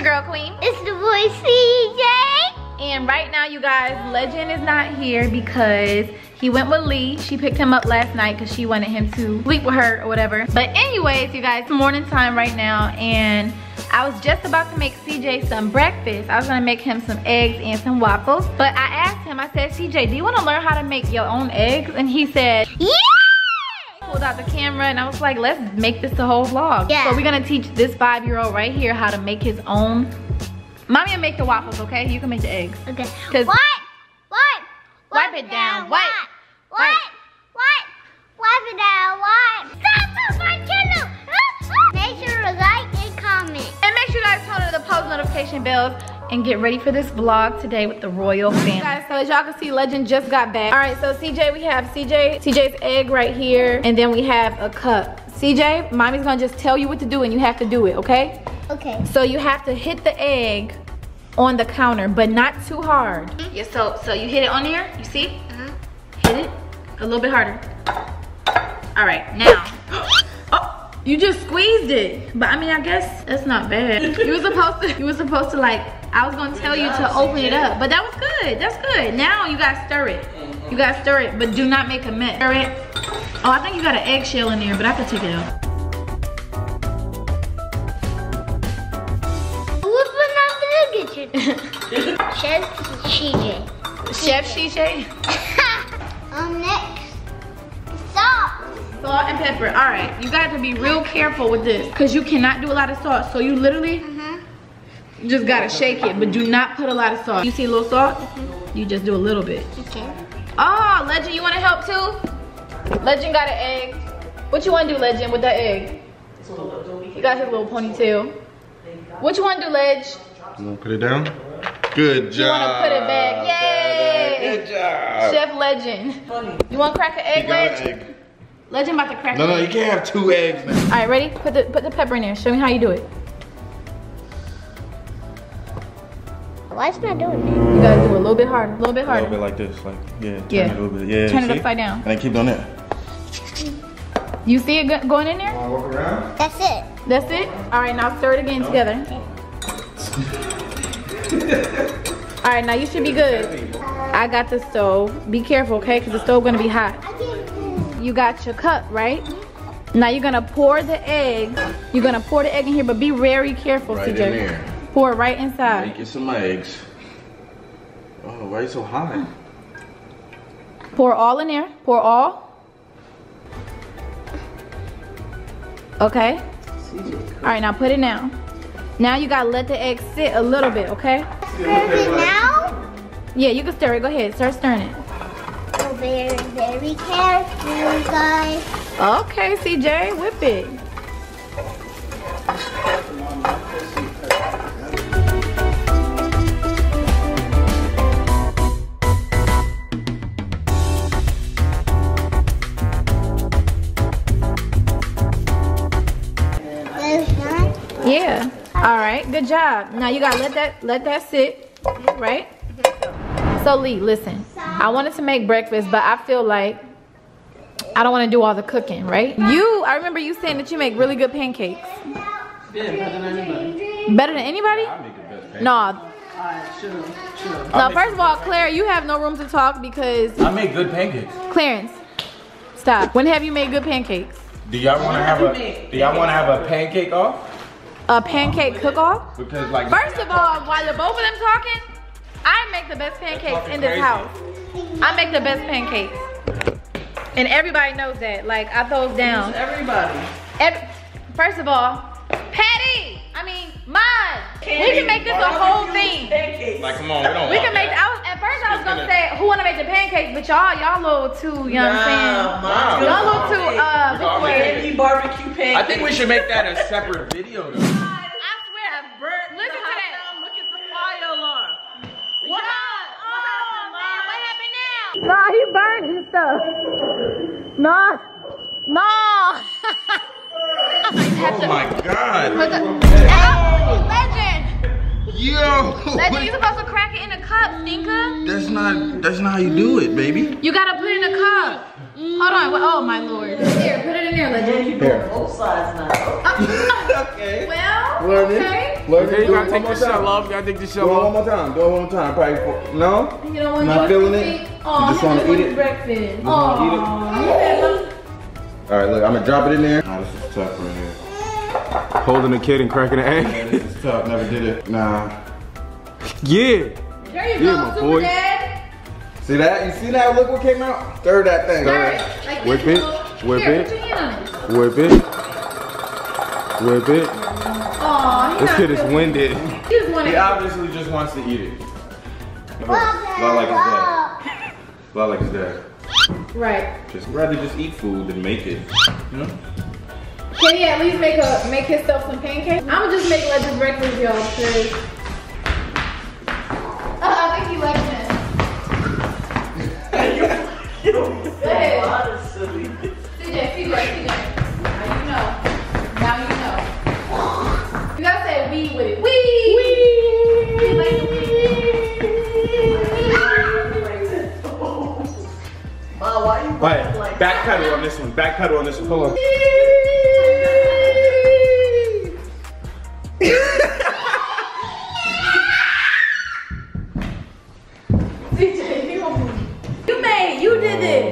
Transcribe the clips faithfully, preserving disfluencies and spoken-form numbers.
Girl queen, it's the boy C J, and right now you guys, Legend is not here because he went with Lee. She picked him up last night because she wanted him to sleep with her or whatever. But anyways, you guys, it's morning time right now, and I was just about to make C J some breakfast. I was gonna make him some eggs and some waffles, but I asked him, I said, C J, do you want to learn how to make your own eggs? And he said, yeah. Pulled out the camera and I was like, let's make this the whole vlog. Yeah. So we're gonna teach this five-year-old right here how to make his own. Mommy will make the waffles, okay? You can make the eggs. Okay. What? What? Wipe it down. Wipe. What? What? Wipe it down. Wipe. Subscribe to my channel. Make sure to like and comment. And make sure you guys turn on the post notification bells. And get ready for this vlog today with the royal family. Guys, so as y'all can see, Legend just got back. All right, so C J, we have C J, C J's egg right here, and then we have a cup. C J, mommy's gonna just tell you what to do and you have to do it, okay? Okay. So you have to hit the egg on the counter, but not too hard. Yeah, so, so you hit it on here, you see? Uh-huh. Hit it a little bit harder. All right, now. Oh, you just squeezed it. But I mean, I guess that's not bad. You were supposed to, you were supposed to like, I was gonna tell you to open it up, but that was good, that's good. Now you gotta stir it. You gotta stir it, but do not make a mess. Stir it. Oh, I think you got an eggshell in there, but I could take it out. Who's been out in the kitchen? Chef C J. Chef C J? um, next, salt. Salt and pepper, all right. You got to be real careful with this, because you cannot do a lot of salt, so you literally, uh-huh. You just gotta shake it, but do not put a lot of salt. You see a little salt? Mm-hmm. You just do a little bit. Okay. Oh, Legend, you wanna help too? Legend got an egg. What you wanna do, Legend, with that egg? You got his little ponytail. What you wanna do, Ledge? I'm gonna put it down. Good job. You wanna put it back. Yay! Good job. Chef Legend. You wanna crack an egg, Ledge? Egg. Legend about to crack an egg. No, no, you can't have two eggs, man. All right, ready? Put the, put the pepper in there. Show me how you do it. Why it's not doing it? You gotta do it a little bit harder, a little bit harder. A little bit like this, like, yeah. Turn yeah. It a little bit. Yeah, turn it see? Upside down. And I keep doing that. You see it going in there? Wanna walk around? That's it. That's it? All right, now stir it again no. together. Okay. All right, now you should be good. I got the stove. Be careful, okay? Because the stove gonna be hot. You got your cup, right? Now you're gonna pour the egg. You're gonna pour the egg in here, but be very careful, right, C J. In there. Pour it right inside. Get some eggs. Oh, why are you so hot? Pour all in there. Pour all. Okay. All right, now put it down. Now you gotta let the egg sit a little bit, okay? Stir it now? Yeah, you can stir it. Go ahead. Start stirring it. So very, very careful, guys. Okay, C J, whip it. Yeah. All right. Good job. Now you gotta let that let that sit, right? So Lee, listen. I wanted to make breakfast, but I feel like I don't want to do all the cooking, right? You, I remember you saying that you make really good pancakes. Yeah, better than anybody. Better than anybody? I make the best pancakes. No. Sure, sure. Now, first of all, Claire, you have no room to talk because I make good pancakes. Clarence, stop. When have you made good pancakes? Do y'all want to have a Do y'all want to have a pancake off? A pancake cook-off? Because like first of all, while the both of them talking, I make the best pancakes in this house. I make the best pancakes, and everybody knows that. Like I throw down. Everybody. Every, first of all, Patty. I mean, mine. We can make this a whole thing. Like come on, we don't. We can make. I was at first I was gonna say who wanna make the pancakes, but y'all y'all little too. You know what I'm saying? Y'all little too. Uh, Andy barbecue pancakes. I think we should make that a separate video though. No, he burned his stuff. No. No. Oh my God. Legend. Yo. Legend, you're supposed to crack it in a cup, Stinka. That's not. not that's not how you do it, baby. You gotta put it in a cup. Hold on. Oh my lord. Here, put it in there, Legend. Here. Both sides now. Okay. Well. Learn okay. It. Learn okay. It. You gotta take this shell off. You gotta take this shell off. Do it one more time. Do it one more time. Probably no. You don't want not feeling it. it. Oh, you just want to eat it. Breakfast. Oh. All right, look, I'm gonna drop it in there. Nah, this is tough right here. Holding a kid and cracking an egg. Yeah, this is tough, never did it. Nah. Yeah. There you yeah, go, super boy. Dad. See that? You see that? Look what came out. Stir that thing. Stir it. Like Whip it. Whip Here, it. Whip it. Whip it. Aw, this kid is winded. He, he obviously just wants to eat it. Not like his dad. Not like his dad. Right. Just rather just eat food than make it. You know? Can he at least make a make himself some pancakes? I'ma just make Legend's breakfast, y'all. Uh, I think he likes it. You a lot of silly. C J, C J, C J. Now you know. Now you know. You gotta say wee with it. Wee! Wee! He likes the wee. Wow, why you right. like back pedal on this one. Back pedal on this one. Hold on.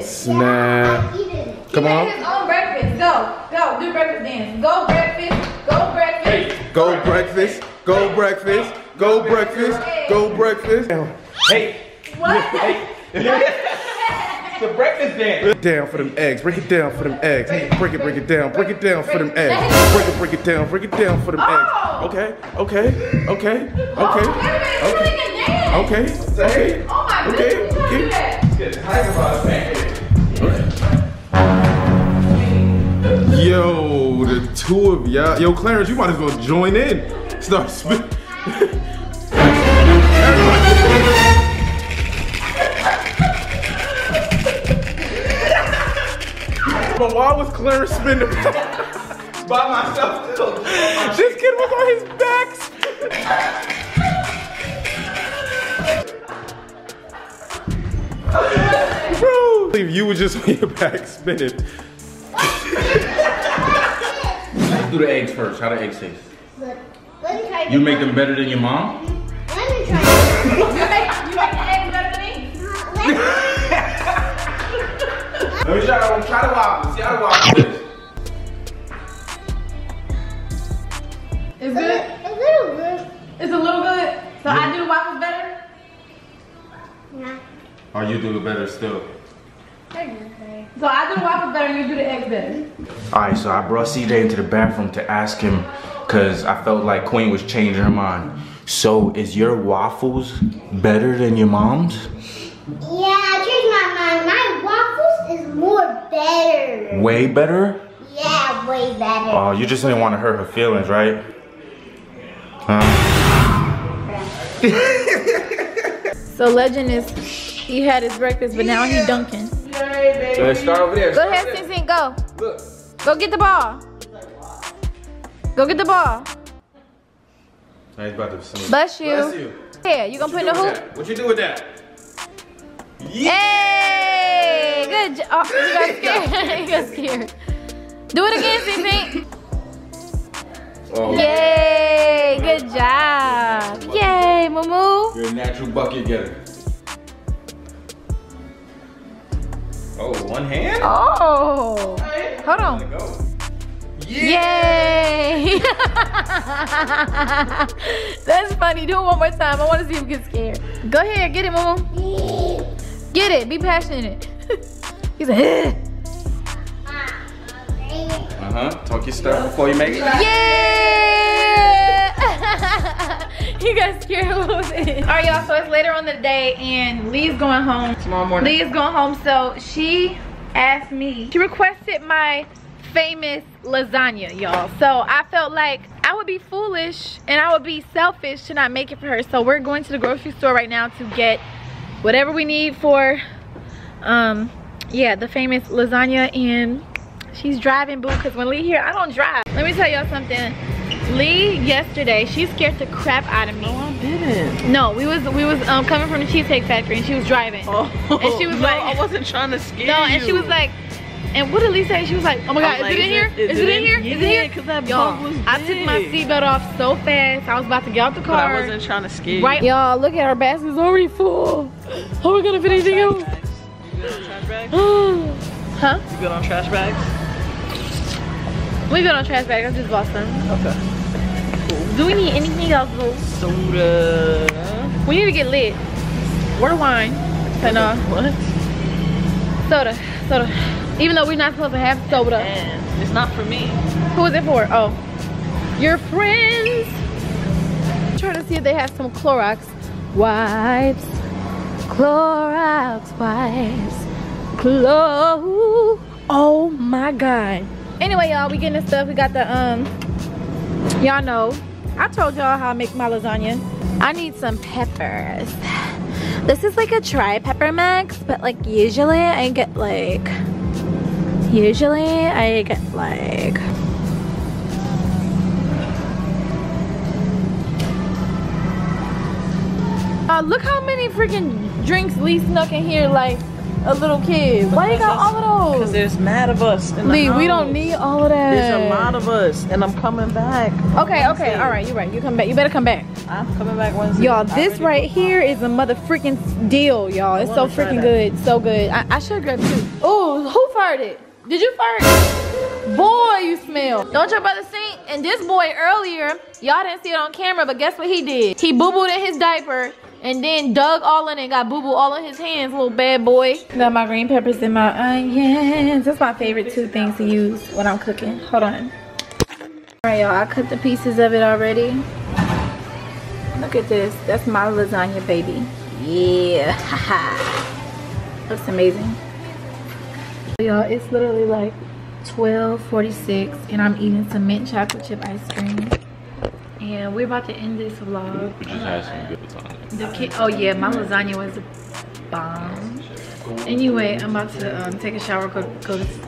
Snap. Come he on. Make his own breakfast. Go. Go. Do breakfast dance. Go breakfast. Go breakfast. Hey. Go breakfast. Go breakfast. Go breakfast. Go breakfast. Hey. What? Hey. It's a breakfast dance. Break it down for them eggs. Break it down for them eggs. Break it, break it down. Break it down for them eggs. Break it, break it down. Break it down for them oh. eggs. Okay. Okay. Okay. Okay. Oh, okay. Okay. Okay. Okay. Oh my okay. goodness. Okay. Do that. Let's get high about a pancake. Yo, the two of y'all. Yo, Clarence, you might as well join in. Start spinning. But why was Clarence spinning by myself? This kid was on his back. Bro, you were just on your back spinning. Let's do the eggs first. How do eggs taste? Good. Let me try you make them better than your mom? Let me try them. You make, you make the eggs better than me? Let me try them. Try the waffle. See how the waffle is. It's good? It's a little good. It's a little good? So yeah. I do the waffles better? Nah. Or you do the better still? So I do waffles better and you do the eggs better. Alright, so I brought C J into the bathroom to ask him because I felt like Queen was changing her mind. So is your waffles better than your mom's? Yeah, I changed my mind. My waffles is more better. Way better? Yeah, way better. Oh, you just didn't want to hurt her feelings, right? Huh? So Legend is, he had his breakfast, but now yeah. he's dunking. So let's start over there. Go ahead, Sin Sin, go. Look. Go get the ball. Go get the ball. Nice about to Bless you. Bless you. Yeah, you gonna put in the hoop? What you do with that? Yeah. Hey, good job. Oh, you got scared. You got scared. Do it again, Sin Sin. Oh. Yay, good job. Yay, Mumu. You're a natural bucket getter. Oh, one hand? Oh! Right. Hold on. Go. Yeah. Yay! That's funny. Do it one more time. I want to see him get scared. Go ahead. Get it, Mumu. Get it. Be passionate. He's like, eh. Uh-huh. Talk your stuff before you make it. Yeah! You got scared a little bit. All right, y'all, so it's later on the day and Lee's going home. Tomorrow morning. Lee's going home, so she asked me. She requested my famous lasagna, y'all. So I felt like I would be foolish and I would be selfish to not make it for her. So we're going to the grocery store right now to get whatever we need for, um, yeah, the famous lasagna. And she's driving, boo, because when Lee here, I don't drive. Let me tell y'all something. Lee yesterday, she scared the crap out of me. No, I didn't. No, we was we was um, coming from the Cheesecake Factory and she was driving. Oh, and she was no, like, I wasn't trying to scare you. No, and she was like, and what did Lee say? She was like, oh my god, is, like, it is, it, is, it, it, is it in here? Is it in here? Is it in here? Y'all, I took my seatbelt off so fast. I was about to get out the car. But I wasn't trying to scare you. Right. Y'all, look at her basket's already full. Oh, we're gonna fit anything else. You good on trash bags? Huh? You good on trash bags? We good on trash bags. I just bought some. Okay. Cool. Do we need anything else, Lou? Soda. We need to get lit. Or wine. And, uh, what? Soda. Soda. Even though we're not supposed to have soda. And it's not for me. Who is it for? Oh. Your friends. I'm trying to see if they have some Clorox wipes. Clorox wipes. Clo. Oh my god. Anyway, y'all, we getting this stuff. We got the, um... y'all know I told y'all how I make my lasagna. I need some peppers. This is like a dry pepper mix, but like usually I get like usually I get like uh look how many freaking drinks Lee snuck in here like a little kid. Why you got all of those? Because there's mad of us in the Lee, house. We don't need all of that. There's a lot of us, and I'm coming back. Okay, Wednesday. Okay, all right, you're right. You come back. You better come back. I'm coming back Wednesday. Y'all, this right here is a mother freaking deal, y'all. It's so freaking good, so good. I, I should grab two. Oh, who farted? Did you fart? Boy, you smell. Don't your brother sink? And this boy earlier, y'all didn't see it on camera, but guess what he did? He boo-booed in his diaper. And then dug all in and got boo-boo all in his hands, little bad boy. Got my green peppers and my onions. That's my favorite two things to use when I'm cooking. Hold on. Alright, y'all. I cut the pieces of it already. Look at this. That's my lasagna, baby. Yeah. Haha. Looks amazing. Y'all, it's literally like twelve forty-six and I'm eating some mint chocolate chip ice cream. And we're about to end this vlog. She had some good lasagna. The kid, oh yeah, my lasagna was a bomb. Anyway, I'm about to um, take a shower. Go, go to sleep.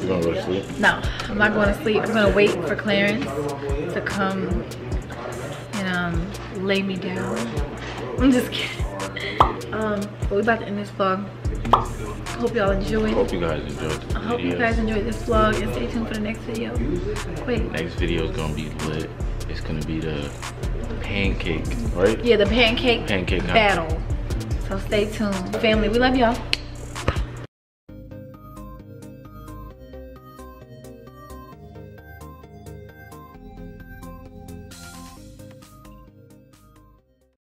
You gonna go to sleep? No, I'm not going to sleep. I'm gonna wait for Clarence to come and um, lay me down. I'm just kidding. Um, but we're about to end this vlog. Hope y'all enjoyed. Hope you guys enjoyed this video. I hope you guys enjoyed this vlog and stay tuned for the next video. Wait. Next video is gonna be lit. It's gonna be the pancake, right? Yeah, the pancake, pancake battle. So stay tuned. Family, we love y'all.